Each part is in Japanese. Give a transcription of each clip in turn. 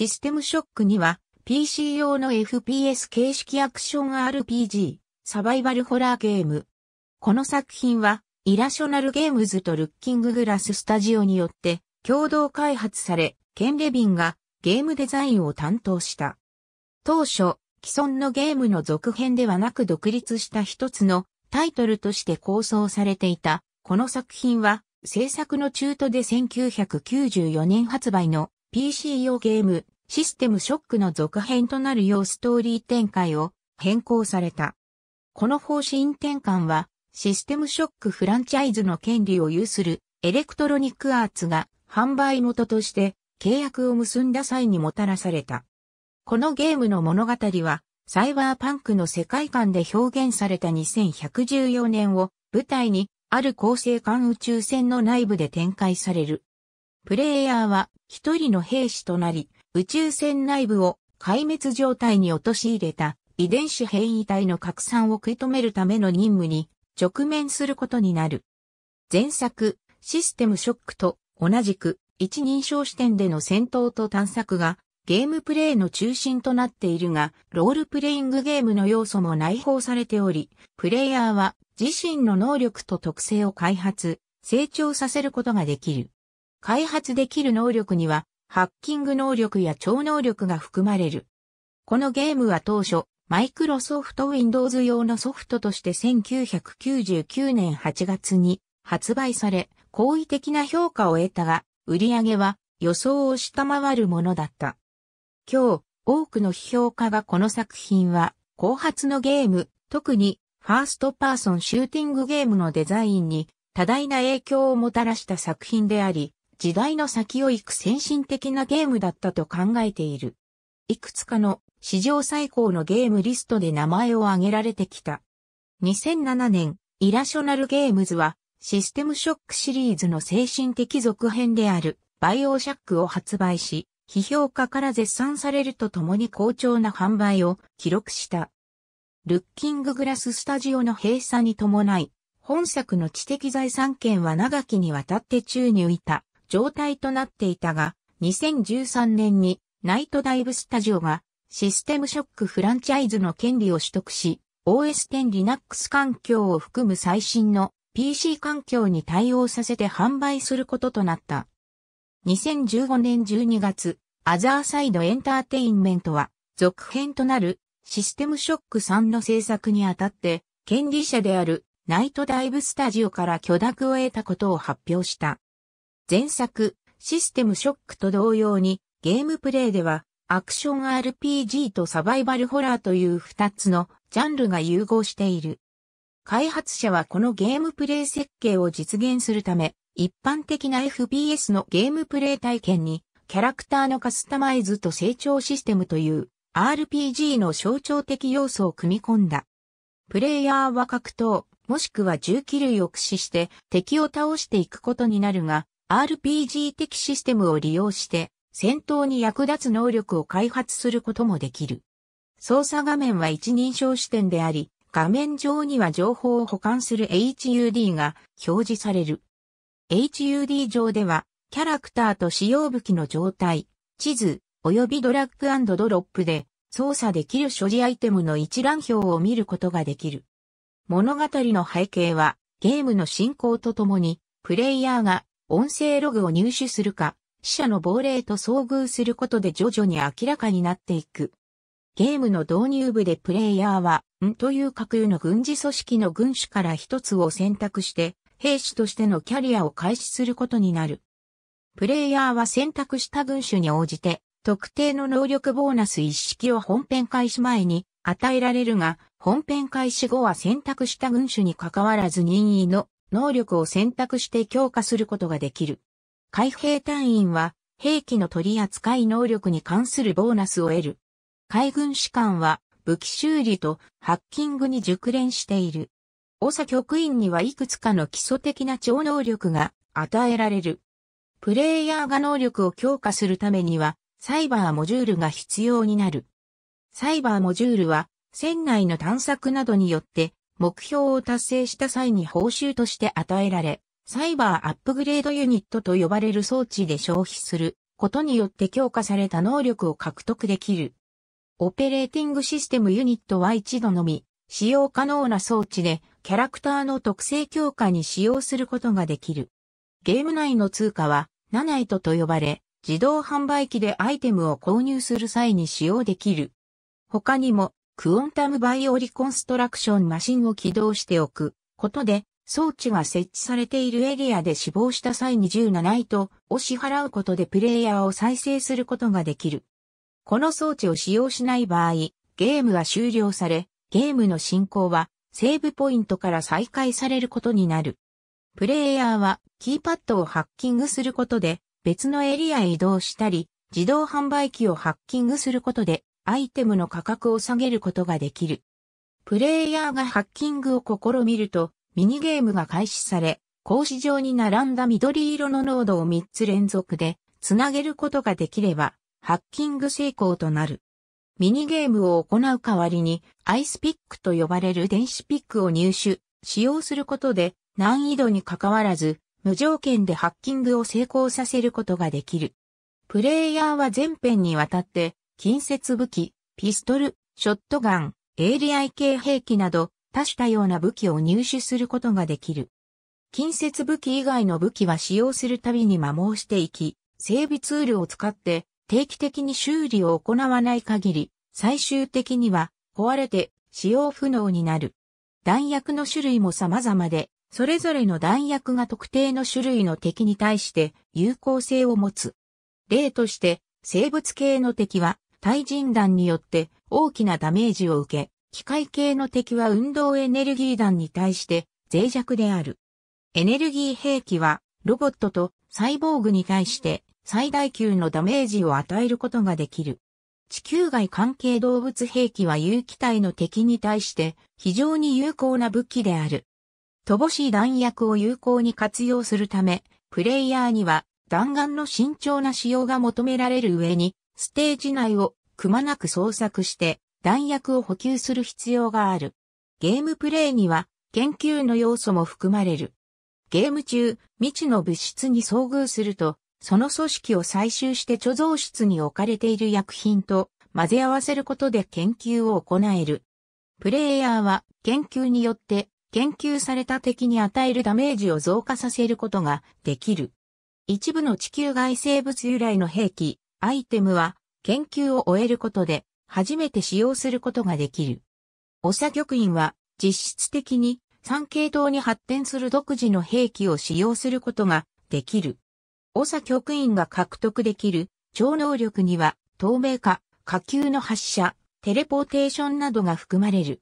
システムショックには PC 用の FPS 形式アクション RPG、サバイバルホラーゲーム。この作品はイラショナルゲームズとルッキンググラススタジオによって共同開発され、ケン・レビンがゲームデザインを担当した。当初、既存のゲームの続編ではなく独立した一つのタイトルとして構想されていた。この作品は制作の中途で1994年発売の PC 用ゲームシステムショックの続編となるようストーリー展開を変更された。この方針転換はシステムショックフランチャイズの権利を有するエレクトロニックアーツが販売元として契約を結んだ際にもたらされた。このゲームの物語はサイバーパンクの世界観で表現された2114年を舞台にある恒星間宇宙船の内部で展開される。プレイヤーは一人の兵士となり、宇宙船内部を壊滅状態に陥れた遺伝子変異体の拡散を食い止めるための任務に直面することになる。前作、システムショックと同じく一人称視点での戦闘と探索がゲームプレイの中心となっているが、ロールプレイングゲームの要素も内包されており、プレイヤーは自身の能力と特性を開発、成長させることができる。開発できる能力には、ハッキング能力や超能力が含まれる。このゲームは当初、マイクロソフト Windows 用のソフトとして1999年8月に発売され、好意的な評価を得たが、売り上げは予想を下回るものだった。今日、多くの批評家がこの作品は、後発のゲーム、特に、ファーストパーソンシューティングゲームのデザインに多大な影響をもたらした作品であり、時代の先を行く先進的なゲームだったと考えている。いくつかの史上最高のゲームリストで名前を挙げられてきた。2007年、イラショナルゲームズはシステムショックシリーズの精神的続編であるBioShockを発売し、批評家から絶賛されるとともに好調な販売を記録した。ルッキンググラススタジオの閉鎖に伴い、本作の知的財産権は長きにわたって宙に浮いた状態となっていたが、2013年にナイトダイブスタジオがシステムショックフランチャイズの権利を取得し、OS X Linux 環境を含む最新の PC 環境に対応させて販売することとなった。2015年12月、アザーサイドエンターテインメントは続編となるシステムショック3の制作にあたって、権利者であるナイトダイブスタジオから許諾を得たことを発表した。前作、システムショックと同様に、ゲームプレイでは、アクション RPG とサバイバルホラーという2つのジャンルが融合している。開発者はこのゲームプレイ設計を実現するため、一般的な FPS のゲームプレイ体験に、キャラクターのカスタマイズと成長システムという、RPG の象徴的要素を組み込んだ。プレイヤーは格闘、もしくは銃器類を駆使して敵を倒していくことになるが、RPG 的システムを利用して戦闘に役立つ能力を開発することもできる。操作画面は一人称視点であり、画面上には情報を保管する HUD が表示される。HUD 上では、キャラクターと使用武器の状態、地図、及びドラッグ&ドロップで操作できる所持アイテムの一覧表を見ることができる。物語の背景はゲームの進行とともにプレイヤーが音声ログを入手するか死者の亡霊と遭遇することで徐々に明らかになっていく。ゲームの導入部でプレイヤーはUNという架空の軍事組織の軍種から一つを選択して兵士としてのキャリアを開始することになる。プレイヤーは選択した軍種に応じて特定の能力ボーナス一式を本編開始前に与えられるが、本編開始後は選択した軍種に関わらず任意の能力を選択して強化することができる。海兵隊員は兵器の取り扱い能力に関するボーナスを得る。海軍士官は武器修理とハッキングに熟練している。OSA局員にはいくつかの基礎的な超能力が与えられる。プレイヤーが能力を強化するためには、サイバーモジュールが必要になる。サイバーモジュールは、船内の探索などによって、目標を達成した際に報酬として与えられ、サイバーアップグレードユニットと呼ばれる装置で消費することによって強化された能力を獲得できる。オペレーティングシステムユニットは一度のみ使用可能な装置でキャラクターの特性強化に使用することができる。ゲーム内の通貨はナナイトと呼ばれ、自動販売機でアイテムを購入する際に使用できる。他にも、クオンタムバイオリコンストラクションマシンを起動しておくことで、装置が設置されているエリアで死亡した際に10ナナイトを支払うことでプレイヤーを再生することができる。この装置を使用しない場合、ゲームは終了され、ゲームの進行はセーブポイントから再開されることになる。プレイヤーはキーパッドをハッキングすることで、別のエリアへ移動したり、自動販売機をハッキングすることで、アイテムの価格を下げることができる。プレイヤーがハッキングを試みると、ミニゲームが開始され、格子状に並んだ緑色のノードを3つ連続で、つなげることができれば、ハッキング成功となる。ミニゲームを行う代わりに、アイスピックと呼ばれる電子ピックを入手、使用することで、難易度にかかわらず、無条件でハッキングを成功させることができる。プレイヤーは全編にわたって、近接武器、ピストル、ショットガン、AI系兵器など、多種多様な武器を入手することができる。近接武器以外の武器は使用するたびに摩耗していき、整備ツールを使って定期的に修理を行わない限り、最終的には壊れて使用不能になる。弾薬の種類も様々で、それぞれの弾薬が特定の種類の敵に対して有効性を持つ。例として、生物系の敵は対人弾によって大きなダメージを受け、機械系の敵は運動エネルギー弾に対して脆弱である。エネルギー兵器はロボットとサイボーグに対して最大級のダメージを与えることができる。地球外関係動物兵器は有機体の敵に対して非常に有効な武器である。乏しい弾薬を有効に活用するため、プレイヤーには弾丸の慎重な使用が求められる上に、ステージ内をくまなく捜索して弾薬を補給する必要がある。ゲームプレイには研究の要素も含まれる。ゲーム中、未知の物質に遭遇すると、その組織を採集して貯蔵室に置かれている薬品と混ぜ合わせることで研究を行える。プレイヤーは研究によって、研究された敵に与えるダメージを増加させることができる。一部の地球外生物由来の兵器、アイテムは研究を終えることで初めて使用することができる。OSA局員は実質的に3系統に発展する独自の兵器を使用することができる。OSA局員が獲得できる超能力には透明化、火球の発射、テレポーテーションなどが含まれる。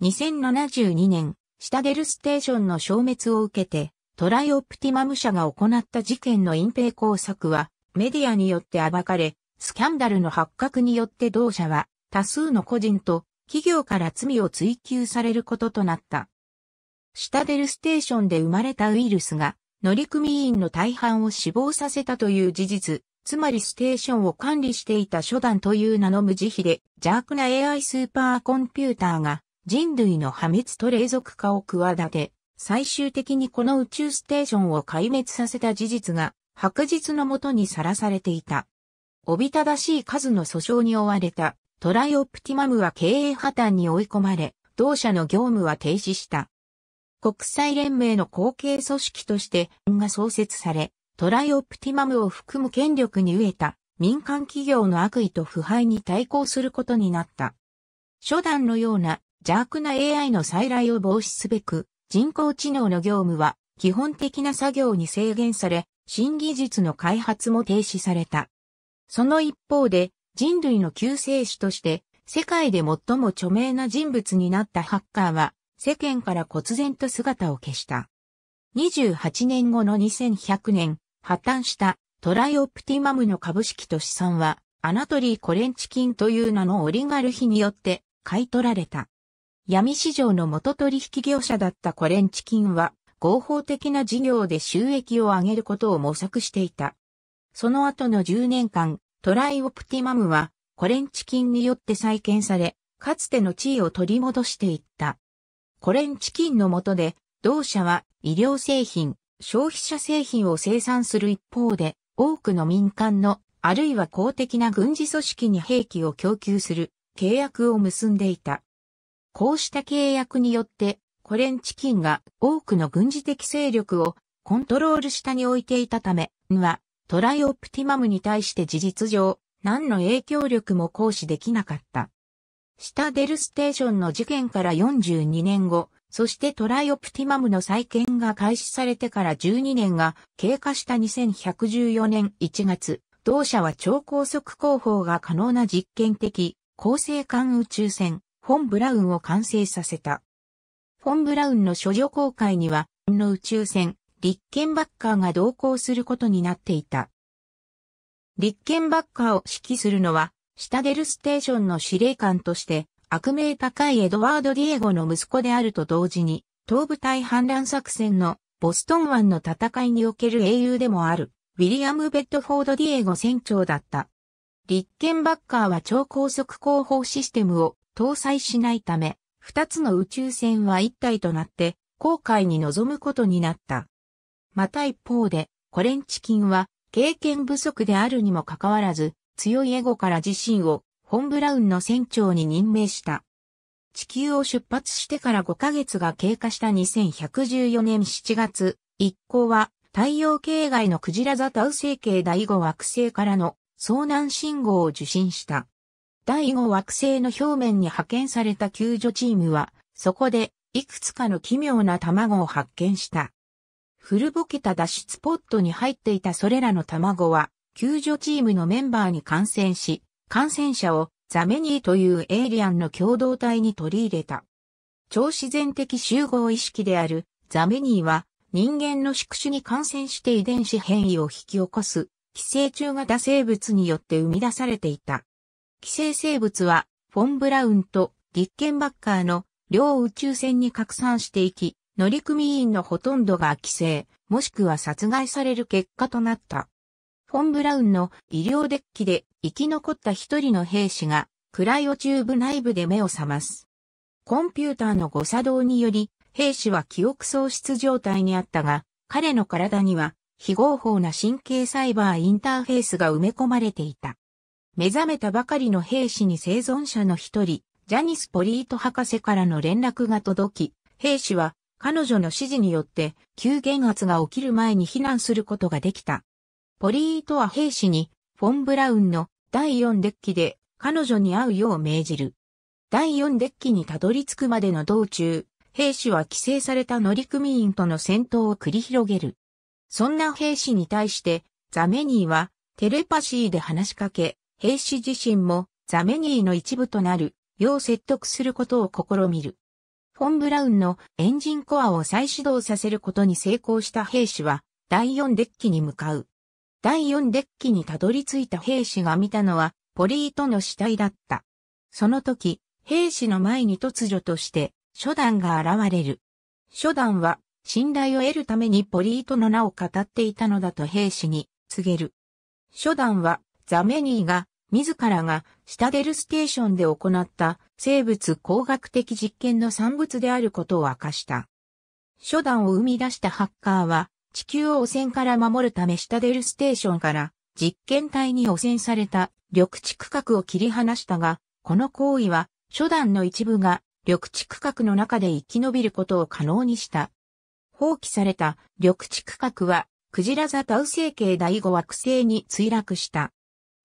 2072年。シタデルステーションの消滅を受けて、トライオプティマム社が行った事件の隠蔽工作は、メディアによって暴かれ、スキャンダルの発覚によって同社は、多数の個人と企業から罪を追及されることとなった。シタデルステーションで生まれたウイルスが、乗組員の大半を死亡させたという事実、つまりステーションを管理していた初段という名の無慈悲で、邪悪な AI スーパーコンピューターが、人類の破滅と隷属化を企て、最終的にこの宇宙ステーションを壊滅させた事実が、白日の下にさらされていた。おびただしい数の訴訟に追われた、トライオプティマムは経営破綻に追い込まれ、同社の業務は停止した。国際連盟の後継組織として、UNNが創設され、トライオプティマムを含む権力に飢えた、民間企業の悪意と腐敗に対抗することになった。初段のような、邪悪な AI の再来を防止すべく、人工知能の業務は基本的な作業に制限され、新技術の開発も停止された。その一方で、人類の救世主として、世界で最も著名な人物になったハッカーは、世間から忽然と姿を消した。28年後の2100年、破綻したトライオプティマムの株式と資産は、アナトリー・コレンチキンという名のオリガルヒによって買い取られた。闇市場の元取引業者だったコレンチキンは合法的な事業で収益を上げることを模索していた。その後の10年間、トライオプティマムはコレンチキンによって再建され、かつての地位を取り戻していった。コレンチキンの下で同社は医療製品、消費者製品を生産する一方で多くの民間の、あるいは公的な軍事組織に兵器を供給する契約を結んでいた。こうした契約によって、コレンチキンが多くの軍事的勢力をコントロール下に置いていたため、UNNはトライオプティマムに対して事実上、何の影響力も行使できなかった。シタデルステーションの事件から42年後、そしてトライオプティマムの再建が開始されてから12年が経過した2114年1月、同社は超高速航法が可能な実験的、高性間宇宙船、フォン・ブラウンを完成させた。フォン・ブラウンの処女航海には、UNNの宇宙船、リッケンバッカーが同行することになっていた。リッケンバッカーを指揮するのは、シタデルステーションの司令官として、悪名高いエドワード・ディエゴの息子であると同時に、東部対反乱作戦のボストン湾の戦いにおける英雄でもある、ウィリアム・ベッドフォード・ディエゴ船長だった。リッケンバッカーは超高速航法システムを搭載しないため、二つの宇宙船は一体となって、航海に臨むことになった。また一方で、コレンチキンは、経験不足であるにもかかわらず、強いエゴから自身を、フォン・ブラウンの船長に任命した。地球を出発してから5ヶ月が経過した2114年7月、一行は、太陽系外のクジラ座タウ星系第5惑星からの遭難信号を受信した。第5惑星の表面に派遣された救助チームは、そこで、いくつかの奇妙な卵を発見した。古ぼけた脱出ポットに入っていたそれらの卵は、救助チームのメンバーに感染し、感染者をザメニーというエイリアンの共同体に取り入れた。超自然的集合意識であるザメニーは、人間の宿主に感染して遺伝子変異を引き起こす、寄生虫型生物によって生み出されていた。寄生生物は、フォン・ブラウンとリッケンバッカーの両宇宙船に拡散していき、乗組員のほとんどが寄生、もしくは殺害される結果となった。フォン・ブラウンの医療デッキで生き残った一人の兵士が、クライオチューブ内部で目を覚ます。コンピューターの誤作動により、兵士は記憶喪失状態にあったが、彼の体には、非合法な神経サイバーインターフェースが埋め込まれていた。目覚めたばかりの兵士に生存者の一人、ジャニス・ポリート博士からの連絡が届き、兵士は、彼女の指示によって、急減圧が起きる前に避難することができた。ポリートは兵士に、フォン・ブラウンの第4デッキで彼女に会うよう命じる。第4デッキにたどり着くまでの道中、兵士は寄生された乗組員との戦闘を繰り広げる。そんな兵士に対して、ザメニーは、テレパシーで話しかけ、兵士自身も、ザメニーの一部となる、よう説得することを試みる。フォン・ブラウンのエンジンコアを再始動させることに成功した兵士は第4デッキに向かう。第4デッキにたどり着いた兵士が見たのはポリートの死体だった。その時、兵士の前に突如として初段が現れる。初段は信頼を得るためにポリートの名を語っていたのだと兵士に告げる。初段はザメニーが自らがシタデルステーションで行った生物工学的実験の産物であることを明かした。初段を生み出したハッカーは地球を汚染から守るためシタデルステーションから実験体に汚染された緑地区画を切り離したが、この行為は初段の一部が緑地区画の中で生き延びることを可能にした。放棄された緑地区画はクジラ座タウ星系第5惑星に墜落した。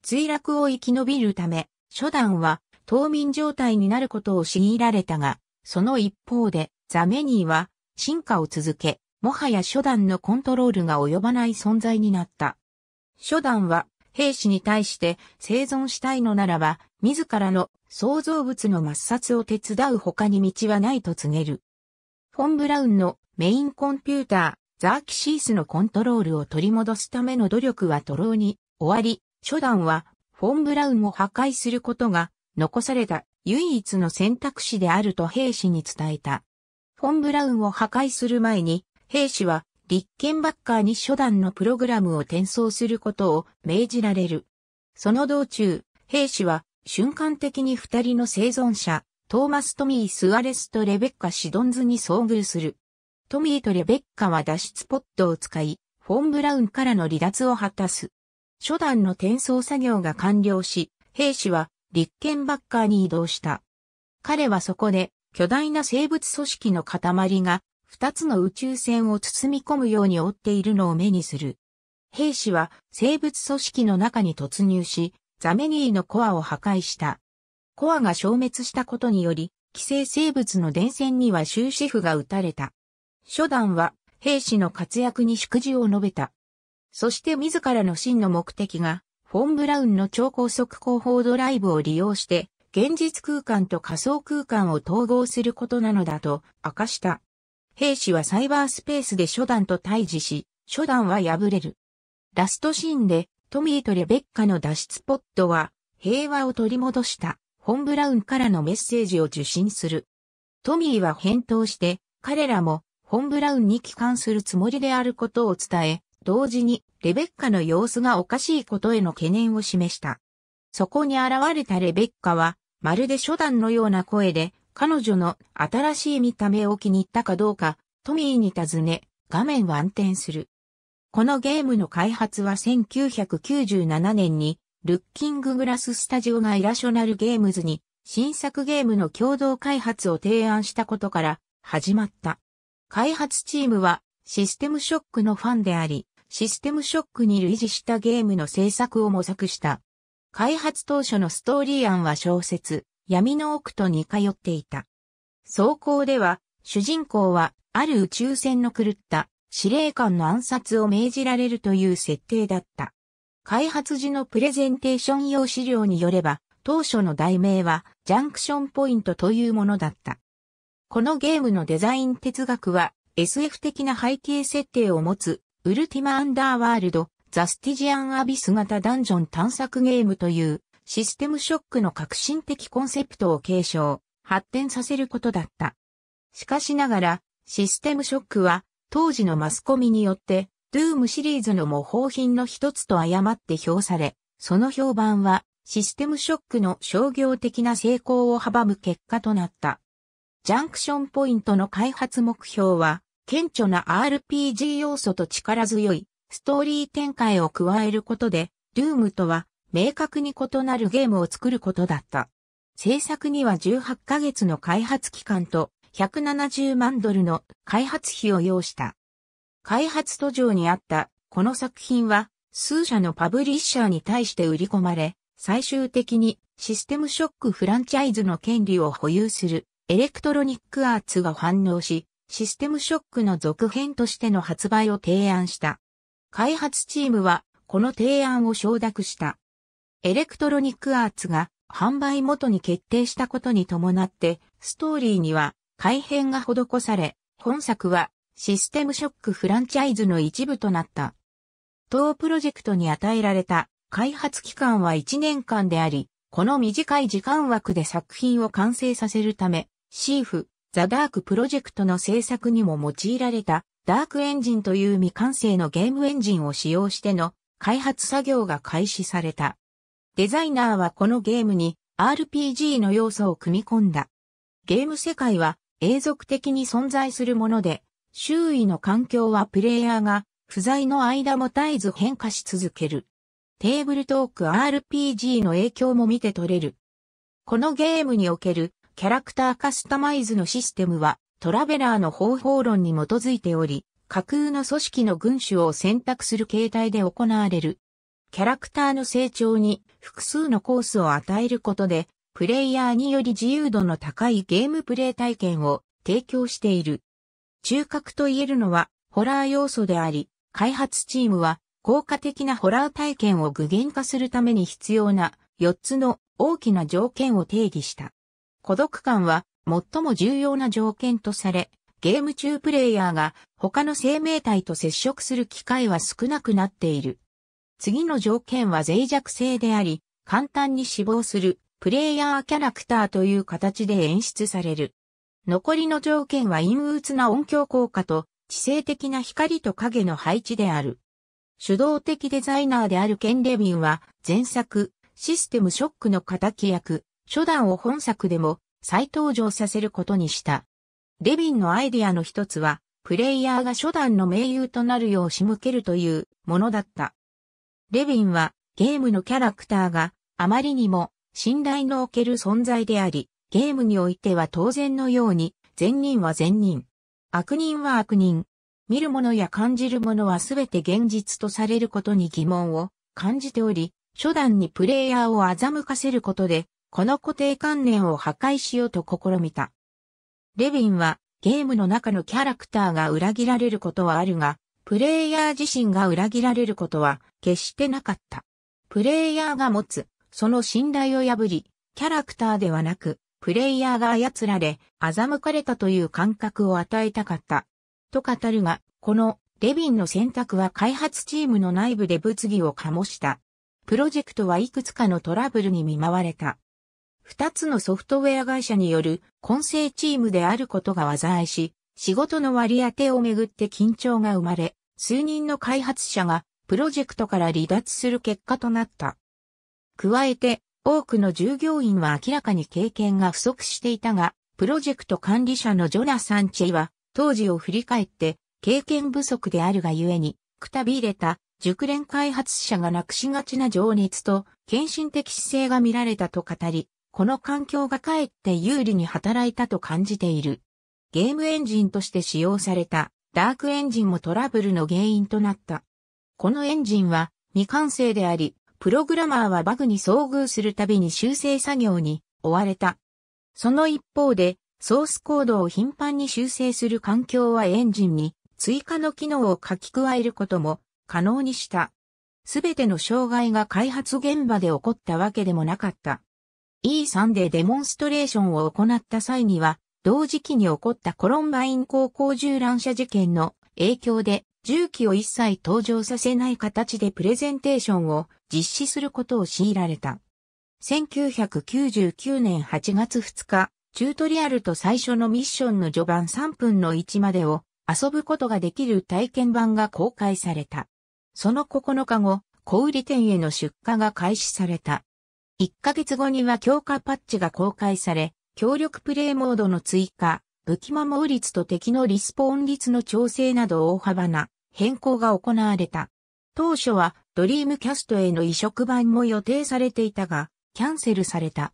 墜落を生き延びるため、初段は冬眠状態になることを強いられたが、その一方でザメニーは進化を続け、もはや初段のコントロールが及ばない存在になった。初段は兵士に対して生存したいのならば、自らの創造物の抹殺を手伝う他に道はないと告げる。フォン・ブラウンのメインコンピューター、ザーキシースのコントロールを取り戻すための努力は徒労に終わり、初段は、フォン・ブラウンを破壊することが、残された唯一の選択肢であると兵士に伝えた。フォン・ブラウンを破壊する前に、兵士は、リッケンバッカーに初段のプログラムを転送することを命じられる。その道中、兵士は、瞬間的に二人の生存者、トーマス・トミー・スアレスとレベッカ・シドンズに遭遇する。トミーとレベッカは脱出ポットを使い、フォン・ブラウンからの離脱を果たす。初段の転送作業が完了し、兵士は立憲バッカーに移動した。彼はそこで巨大な生物組織の塊が2つの宇宙船を包み込むように覆っているのを目にする。兵士は生物組織の中に突入し、ザメニーのコアを破壊した。コアが消滅したことにより、寄生生物の伝染には終止符が打たれた。初段は兵士の活躍に祝辞を述べた。そして自らの真の目的が、フォン・ブラウンの超高速広報ドライブを利用して、現実空間と仮想空間を統合することなのだと明かした。兵士はサイバースペースで初段と対峙し、初段は敗れる。ラストシーンで、トミーとレベッカの脱出ポッドは、平和を取り戻した、フォン・ブラウンからのメッセージを受信する。トミーは返答して、彼らも、フォン・ブラウンに帰還するつもりであることを伝え、同時に、レベッカの様子がおかしいことへの懸念を示した。そこに現れたレベッカは、まるで初段のような声で、彼女の新しい見た目を気に入ったかどうか、トミーに尋ね、画面は暗転する。このゲームの開発は1997年に、ルッキンググラススタジオがイラショナルゲームズに、新作ゲームの共同開発を提案したことから、始まった。開発チームは、システムショックのファンであり、システムショックに類似したゲームの制作を模索した。開発当初のストーリー案は小説、闇の奥と似通っていた。草稿では、主人公は、ある宇宙船の狂った司令官の暗殺を命じられるという設定だった。開発時のプレゼンテーション用資料によれば、当初の題名は、ジャンクションポイントというものだった。このゲームのデザイン哲学は、SF 的な背景設定を持つ、ウルティマ・アンダーワールド、ザ・スティジアン・アビス型ダンジョン探索ゲームという、システムショックの革新的コンセプトを継承、発展させることだった。しかしながら、システムショックは、当時のマスコミによって、ドゥームシリーズの模倣品の一つと誤って評され、その評判は、システムショックの商業的な成功を阻む結果となった。ジャンクションポイントの開発目標は、顕著な RPG 要素と力強いストーリー展開を加えることで、ドゥームとは明確に異なるゲームを作ることだった。制作には18ヶ月の開発期間と170万ドルの開発費を要した。開発途上にあったこの作品は数社のパブリッシャーに対して売り込まれ、最終的にシステムショックフランチャイズの権利を保有するエレクトロニックアーツが反応し、システムショックの続編としての発売を提案した。開発チームはこの提案を承諾した。エレクトロニックアーツが販売元に決定したことに伴って、ストーリーには改変が施され、本作はシステムショックフランチャイズの一部となった。当プロジェクトに与えられた開発期間は1年間であり、この短い時間枠で作品を完成させるため、シーフ、ザ・ダークプロジェクトの制作にも用いられたダークエンジンという未完成のゲームエンジンを使用しての開発作業が開始された。デザイナーはこのゲームに RPG の要素を組み込んだ。ゲーム世界は永続的に存在するもので、周囲の環境はプレイヤーが不在の間も絶えず変化し続ける。テーブルトーク RPG の影響も見て取れる。このゲームにおけるキャラクターカスタマイズのシステムはトラベラーの方法論に基づいており、架空の組織の軍種を選択する形態で行われる。キャラクターの成長に複数のコースを与えることで、プレイヤーにより自由度の高いゲームプレイ体験を提供している。中核と言えるのはホラー要素であり、開発チームは効果的なホラー体験を具現化するために必要な4つの大きな条件を定義した。孤独感は最も重要な条件とされ、ゲーム中プレイヤーが他の生命体と接触する機会は少なくなっている。次の条件は脆弱性であり、簡単に死亡するプレイヤーキャラクターという形で演出される。残りの条件は陰鬱な音響効果と知性的な光と影の配置である。主導的デザイナーであるケン・レビンは前作、システムショックの敵役、初段を本作でも再登場させることにした。レビンのアイデアの一つは、プレイヤーが初段の盟友となるよう仕向けるというものだった。レヴィンはゲームのキャラクターがあまりにも信頼のおける存在であり、ゲームにおいては当然のように、善人は善人。悪人は悪人。見るものや感じるものはすべて現実とされることに疑問を感じており、初段にプレイヤーを欺かせることで、この固定観念を破壊しようと試みた。レヴィンはゲームの中のキャラクターが裏切られることはあるが、プレイヤー自身が裏切られることは決してなかった。プレイヤーが持つ、その信頼を破り、キャラクターではなく、プレイヤーが操られ、欺かれたという感覚を与えたかった。と語るが、このレヴィンの選択は開発チームの内部で物議を醸した。プロジェクトはいくつかのトラブルに見舞われた。二つのソフトウェア会社による混成チームであることが災いし、仕事の割り当てをめぐって緊張が生まれ、数人の開発者がプロジェクトから離脱する結果となった。加えて、多くの従業員は明らかに経験が不足していたが、プロジェクト管理者のジョナサン・チェイは、当時を振り返って、経験不足であるがゆえに、くたびれた熟練開発者がなくしがちな情熱と献身的姿勢が見られたと語り、この環境がかえって有利に働いたと感じている。ゲームエンジンとして使用されたダークエンジンもトラブルの原因となった。このエンジンは未完成であり、プログラマーはバグに遭遇するたびに修正作業に追われた。その一方で、ソースコードを頻繁に修正する環境はエンジンに追加の機能を書き加えることも可能にした。すべての障害が開発現場で起こったわけでもなかった。E3でデモンストレーションを行った際には、同時期に起こったコロンバイン高校銃乱射事件の影響で、銃器を一切登場させない形でプレゼンテーションを実施することを強いられた。1999年8月2日、チュートリアルと最初のミッションの序盤3分の1までを遊ぶことができる体験版が公開された。その9日後、小売店への出荷が開始された。1ヶ月後には強化パッチが公開され、協力プレイモードの追加、武器摩耗率と敵のリスポーン率の調整など大幅な変更が行われた。当初はドリームキャストへの移植版も予定されていたが、キャンセルされた。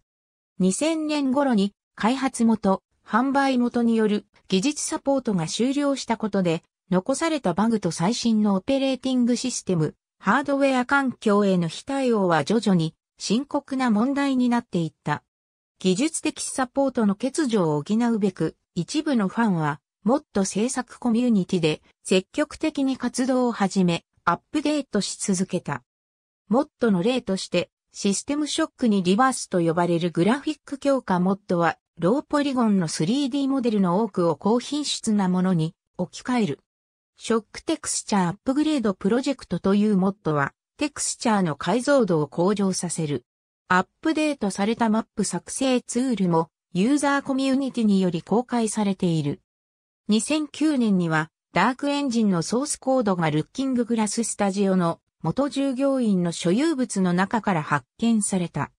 2000年頃に開発元、販売元による技術サポートが終了したことで、残されたバグと最新のオペレーティングシステム、ハードウェア環境への非対応は徐々に深刻な問題になっていった。技術的サポートの欠如を補うべく、一部のファンは、もっと制作コミュニティで積極的に活動を始め、アップデートし続けた。モッドの例として、システムショックにリバースと呼ばれるグラフィック強化モッドは、ローポリゴンの 3D モデルの多くを高品質なものに置き換える。ショックテクスチャーアップグレードプロジェクトというモッドは、テクスチャーの解像度を向上させる。アップデートされたマップ作成ツールもユーザーコミュニティにより公開されている。2009年にはダークエンジンのソースコードがルッキンググラススタジオの元従業員の所有物の中から発見された。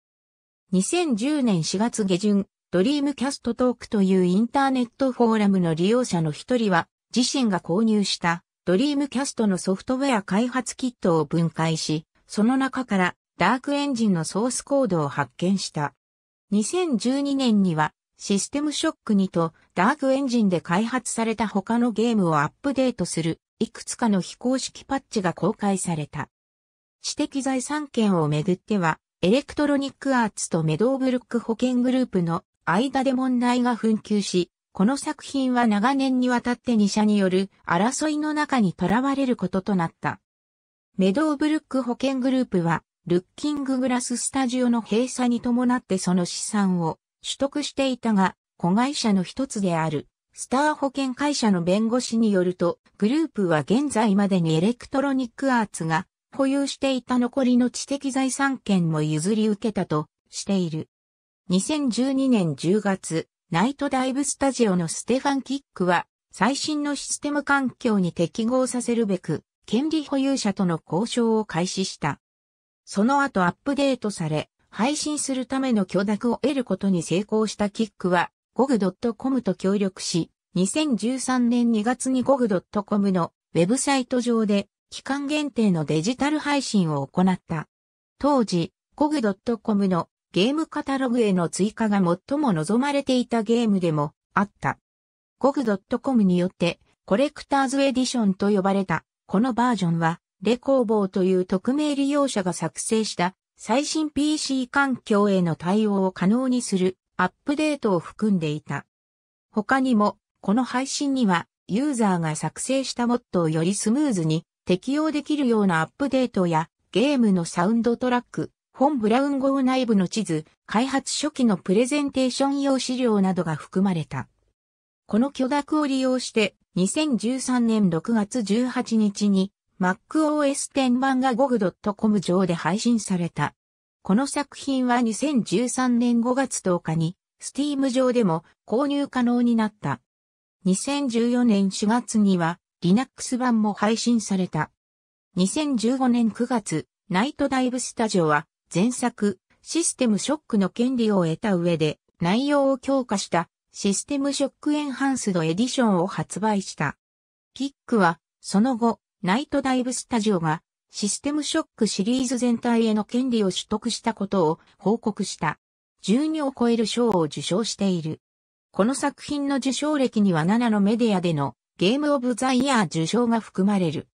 2010年4月下旬、ドリームキャストトークというインターネットフォーラムの利用者の一人は自身が購入したドリームキャストのソフトウェア開発キットを分解し、その中からダークエンジンのソースコードを発見した。2012年にはシステムショック2とダークエンジンで開発された他のゲームをアップデートするいくつかの非公式パッチが公開された。知的財産権をめぐってはエレクトロニックアーツとメドーブルック保険グループの間で問題が紛糾し、この作品は長年にわたって2社による争いの中にとらわれることとなった。メドーブルック保険グループはルッキンググラススタジオの閉鎖に伴ってその資産を取得していたが、子会社の一つであるスター保険会社の弁護士によると、グループは現在までにエレクトロニックアーツが保有していた残りの知的財産権も譲り受けたとしている。2012年10月、ナイトダイブスタジオのステファン・キックは最新のシステム環境に適合させるべく、権利保有者との交渉を開始した。その後アップデートされ、配信するための許諾を得ることに成功したキックは、GOG.com と協力し、2013年2月に GOG.com のウェブサイト上で、期間限定のデジタル配信を行った。当時、GOG.com のゲームカタログへの追加が最も望まれていたゲームでもあった。GOG.com によってコレクターズエディションと呼ばれたこのバージョンはレコーボーという匿名利用者が作成した最新 PC 環境への対応を可能にするアップデートを含んでいた。他にもこの配信にはユーザーが作成したモッドをよりスムーズに適用できるようなアップデートやゲームのサウンドトラック、フォン・ブラウン号内部の地図、開発初期のプレゼンテーション用資料などが含まれた。この許諾を利用して2013年6月18日に MacOS X 版が GOG.com 上で配信された。この作品は2013年5月10日に Steam 上でも購入可能になった。2014年4月には Linux 版も配信された。2015年9月、ナイトダイブスタジオは前作System Shock の権利を得た上で内容を強化したSystem Shock Enhanced Edition を発売した。キックはその後ナイトダイブスタジオがSystem Shockシリーズ全体への権利を取得したことを報告した。12を超える賞を受賞している。この作品の受賞歴には7のメディアでのゲームオブザイヤー受賞が含まれる。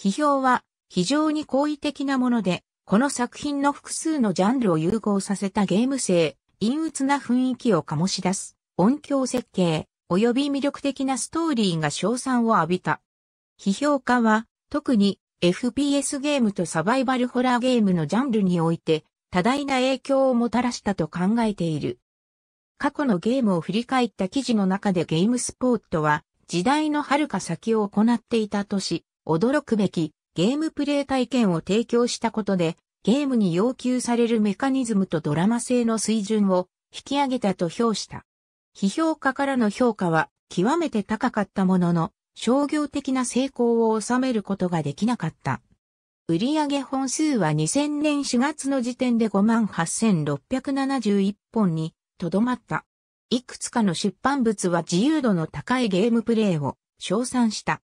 批評は非常に好意的なもので、この作品の複数のジャンルを融合させたゲーム性、陰鬱な雰囲気を醸し出す、音響設計、及び魅力的なストーリーが称賛を浴びた。批評家は、特に FPS ゲームとサバイバルホラーゲームのジャンルにおいて、多大な影響をもたらしたと考えている。過去のゲームを振り返った記事の中でゲームスポットは、時代の遥か先を行っていたとし、驚くべきゲームプレイ体験を提供したことで、ゲームに要求されるメカニズムとドラマ性の水準を引き上げたと評した。批評家からの評価は極めて高かったものの、商業的な成功を収めることができなかった。売上本数は2000年4月の時点で 58,671 本にとどまった。いくつかの出版物は自由度の高いゲームプレイを称賛した。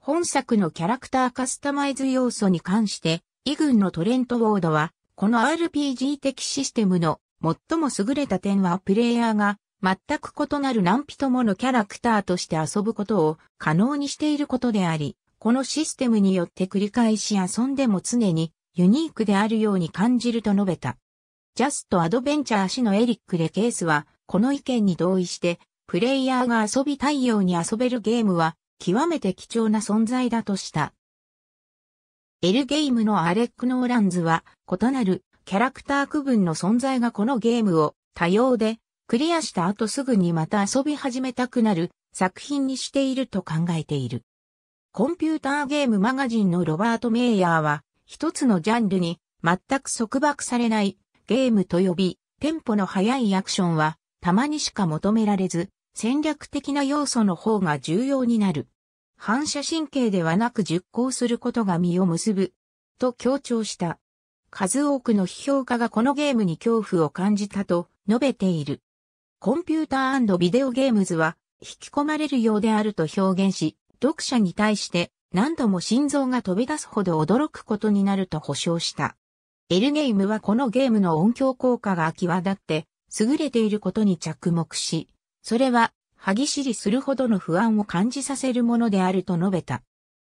本作のキャラクターカスタマイズ要素に関して、イ軍のトレント・ウォードは、この RPG 的システムの最も優れた点はプレイヤーが全く異なる何人ものキャラクターとして遊ぶことを可能にしていることであり、このシステムによって繰り返し遊んでも常にユニークであるように感じると述べた。ジャスト・アドベンチャー氏のエリック・レケースは、この意見に同意して、プレイヤーが遊びたいように遊べるゲームは、極めて貴重な存在だとした。Lゲームのアレック・ノーランズは、異なるキャラクター区分の存在がこのゲームを多様で、クリアした後すぐにまた遊び始めたくなる作品にしていると考えている。コンピューターゲームマガジンのロバート・メイヤーは、一つのジャンルに全く束縛されないゲームと呼び、テンポの速いアクションはたまにしか求められず、戦略的な要素の方が重要になる。反射神経ではなく熟考することが実を結ぶ。と強調した。数多くの批評家がこのゲームに恐怖を感じたと述べている。コンピューター&ビデオゲームズは引き込まれるようであると表現し、読者に対して何度も心臓が飛び出すほど驚くことになると保証した。Lゲームはこのゲームの音響効果が際立って優れていることに着目し、それは、歯ぎしりするほどの不安を感じさせるものであると述べた。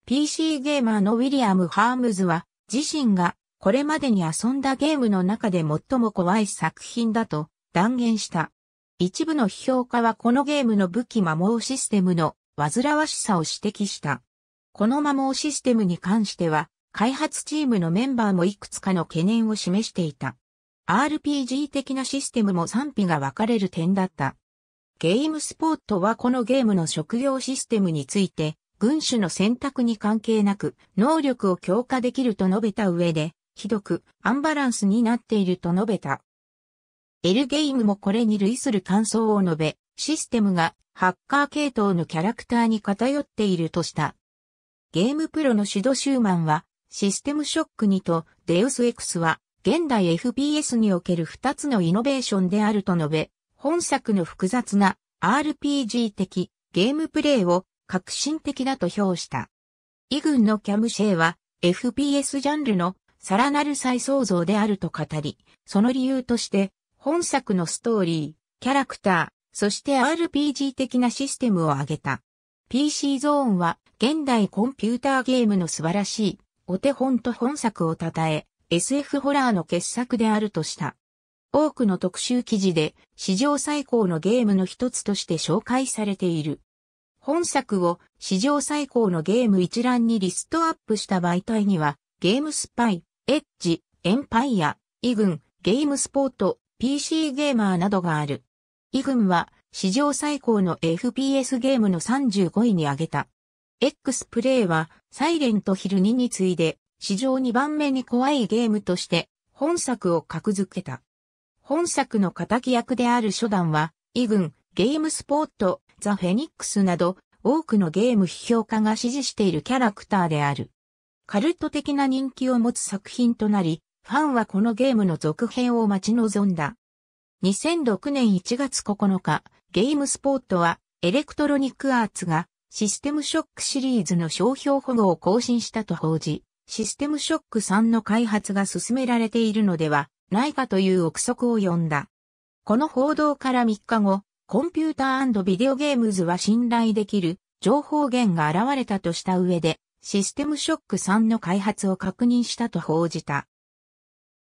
PC ゲーマーのウィリアム・ハームズは、自身がこれまでに遊んだゲームの中で最も怖い作品だと断言した。一部の批評家はこのゲームの武器摩耗システムの煩わしさを指摘した。この摩耗システムに関しては、開発チームのメンバーもいくつかの懸念を示していた。RPG 的なシステムも賛否が分かれる点だった。ゲームスポットはこのゲームの職業システムについて、軍種の選択に関係なく、能力を強化できると述べた上で、ひどくアンバランスになっていると述べた。Lゲームもこれに類する感想を述べ、システムがハッカー系統のキャラクターに偏っているとした。ゲームプロのシド・シューマンは、システムショック2とデウス X は、現代 FPS における2つのイノベーションであると述べ、本作の複雑な RPG 的ゲームプレイを革新的だと評した。イ軍のキャムシェイは FPS ジャンルのさらなる再創造であると語り、その理由として本作のストーリー、キャラクター、そして RPG 的なシステムを挙げた。PC ゾーンは現代コンピューターゲームの素晴らしいお手本と本作を称え、SF ホラーの傑作であるとした。多くの特集記事で史上最高のゲームの一つとして紹介されている。本作を史上最高のゲーム一覧にリストアップした媒体には、ゲームスパイ、エッジ、エンパイア、イ軍、ゲームスポート、PC ゲーマーなどがある。イ軍は史上最高の FPS ゲームの35位に挙げた。X プレイはサイレントヒル2に次いで史上2番目に怖いゲームとして本作を格付けた。本作の敵役である初段は、イ軍、ゲームスポート、ザ・フェニックスなど多くのゲーム批評家が支持しているキャラクターである。カルト的な人気を持つ作品となり、ファンはこのゲームの続編を待ち望んだ。2006年1月9日、ゲームスポットはエレクトロニックアーツがシステムショックシリーズの商標保護を更新したと報じ、システムショック3の開発が進められているのではないかという憶測を呼んだ。この報道から3日後、コンピューター&ビデオゲームズは信頼できる情報源が現れたとした上で、システムショック3の開発を確認したと報じた。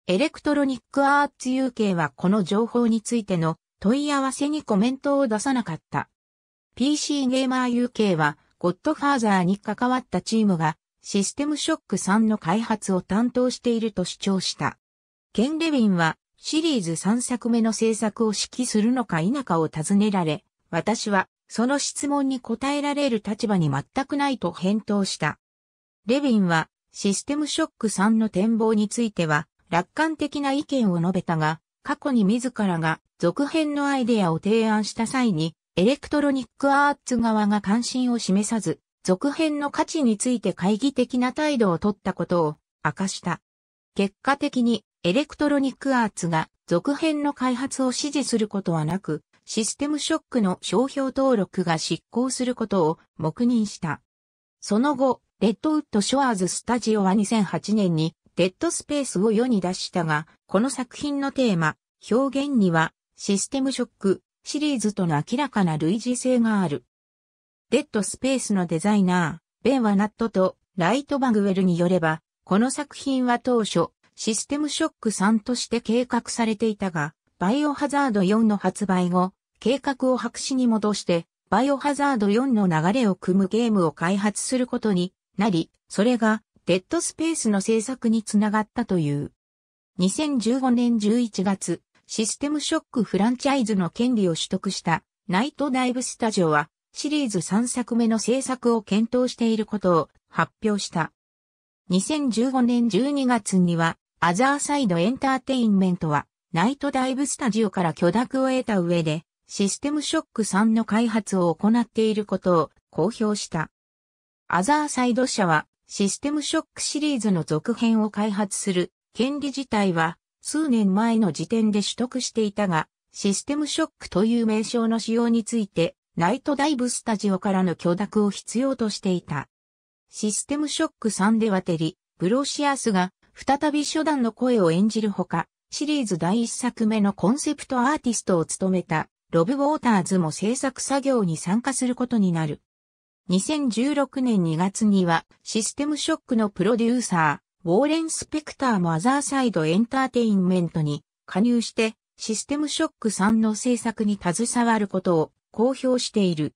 エレクトロニックアーツ UK はこの情報についての問い合わせにコメントを出さなかった。PC ゲーマー UK はゴッドファーザーに関わったチームがシステムショック3の開発を担当していると主張した。ケン・レビンはシリーズ3作目の制作を指揮するのか否かを尋ねられ、私はその質問に答えられる立場に全くないと返答した。レビンはシステムショック3の展望については楽観的な意見を述べたが、過去に自らが続編のアイデアを提案した際に、エレクトロニックアーツ側が関心を示さず、続編の価値について懐疑的な態度を取ったことを明かした。結果的にエレクトロニックアーツが続編の開発を支持することはなく、システムショックの商標登録が失効することを黙認した。その後、レッドウッドショアーズスタジオは2008年にデッドスペースを世に出したが、この作品のテーマ、表現にはシステムショックシリーズとの明らかな類似性がある。デッドスペースのデザイナー、ベン・ワナットとライト・バグウェルによれば、この作品は当初システムショック3として計画されていたが、バイオハザード4の発売後、計画を白紙に戻して、バイオハザード4の流れを組むゲームを開発することになり、それがデッドスペースの制作につながったという。2015年11月、システムショックフランチャイズの権利を取得したナイトダイブスタジオはシリーズ3作目の制作を検討していることを発表した。2015年12月にはアザーサイドエンターテインメントはナイトダイブスタジオから許諾を得た上でシステムショック3の開発を行っていることを公表した。アザーサイド社はシステムショックシリーズの続編を開発する権利自体は数年前の時点で取得していたが、システムショックという名称の使用についてナイトダイブスタジオからの許諾を必要としていた。システムショック3ではテリ・ブロシアスが再び初段の声を演じるほか、シリーズ第1作目のコンセプトアーティストを務めたロブ・ウォーターズも制作作業に参加することになる。2016年2月にはシステムショックのプロデューサー、ウォーレン・スペクターもアザーサイドエンターテインメントに加入してシステムショック3の制作に携わることを公表している。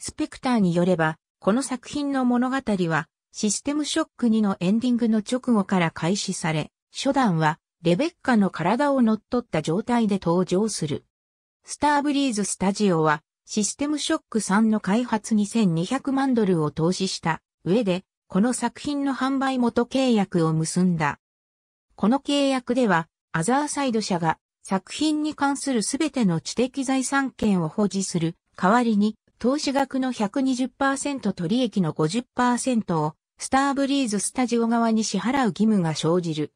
スペクターによれば、この作品の物語はシステムショック2のエンディングの直後から開始され、初段はレベッカの体を乗っ取った状態で登場する。スターブリーズスタジオはシステムショック3の開発$22,000,000を投資した上で、この作品の販売元契約を結んだ。この契約では、アザーサイド社が作品に関するすべての知的財産権を保持する代わりに、投資額の 120% と利益の 50% をスターブリーズスタジオ側に支払う義務が生じる。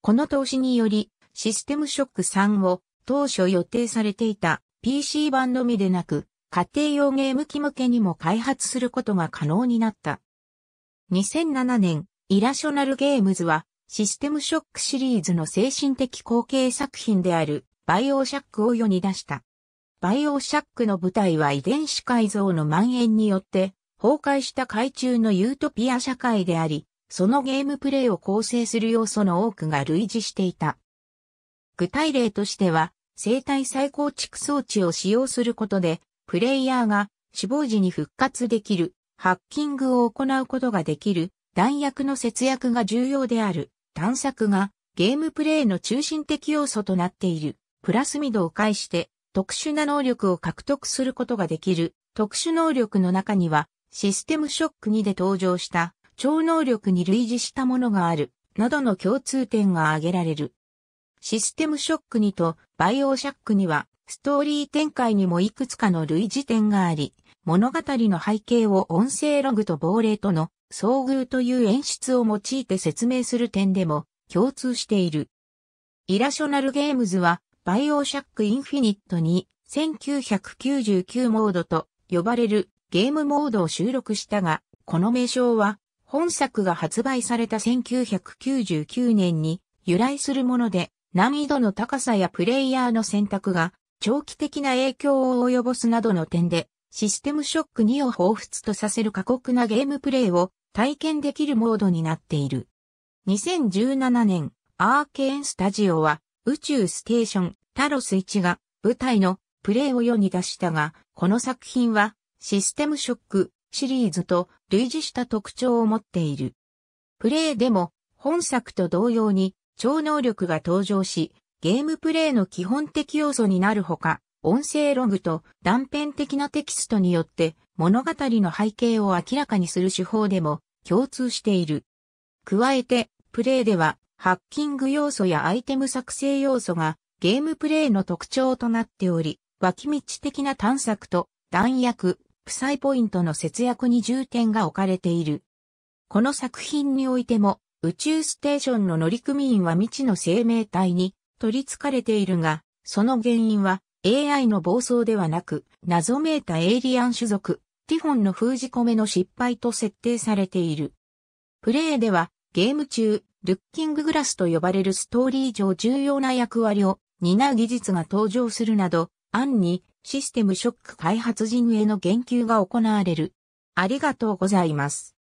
この投資により、システムショック3を当初予定されていた PC 版のみでなく、家庭用ゲーム機向けにも開発することが可能になった。2007年、イラショナルゲームズは、システムショックシリーズの精神的後継作品である、BioShockを世に出した。BioShockの舞台は遺伝子改造の蔓延によって、崩壊した海中のユートピア社会であり、そのゲームプレイを構成する要素の多くが類似していた。具体例としては、生体再構築装置を使用することで、プレイヤーが死亡時に復活できる、ハッキングを行うことができる、弾薬の節約が重要である、探索がゲームプレイの中心的要素となっている、プラスミドを介して特殊な能力を獲得することができる、特殊能力の中には、システムショック2で登場した超能力に類似したものがある、などの共通点が挙げられる。システムショック2とBioShockには、ストーリー展開にもいくつかの類似点があり、物語の背景を音声ログと亡霊との遭遇という演出を用いて説明する点でも共通している。イラショナルゲームズは、BioShockインフィニットに1999モードと呼ばれるゲームモードを収録したが、この名称は、本作が発売された1999年に由来するもので、難易度の高さやプレイヤーの選択が長期的な影響を及ぼすなどの点で、システムショック2を彷彿とさせる過酷なゲームプレイを体験できるモードになっている。2017年、アーケーンスタジオは宇宙ステーションタロス1が舞台のプレイを世に出したが、この作品はシステムショックシリーズと類似した特徴を持っている。プレイでも本作と同様に超能力が登場し、ゲームプレイの基本的要素になるほか、音声ログと断片的なテキストによって物語の背景を明らかにする手法でも共通している。加えて、プレイではハッキング要素やアイテム作成要素がゲームプレイの特徴となっており、脇道的な探索と弾薬、負債ポイントの節約に重点が置かれている。この作品においても、宇宙ステーションの乗組員は未知の生命体に取り憑かれているが、その原因は AI の暴走ではなく、謎めいたエイリアン種族、ティフォンの封じ込めの失敗と設定されている。プレイではゲーム中、ルッキンググラスと呼ばれるストーリー上重要な役割を担う技術が登場するなど、暗にシステムショック開発陣への言及が行われる。ありがとうございます。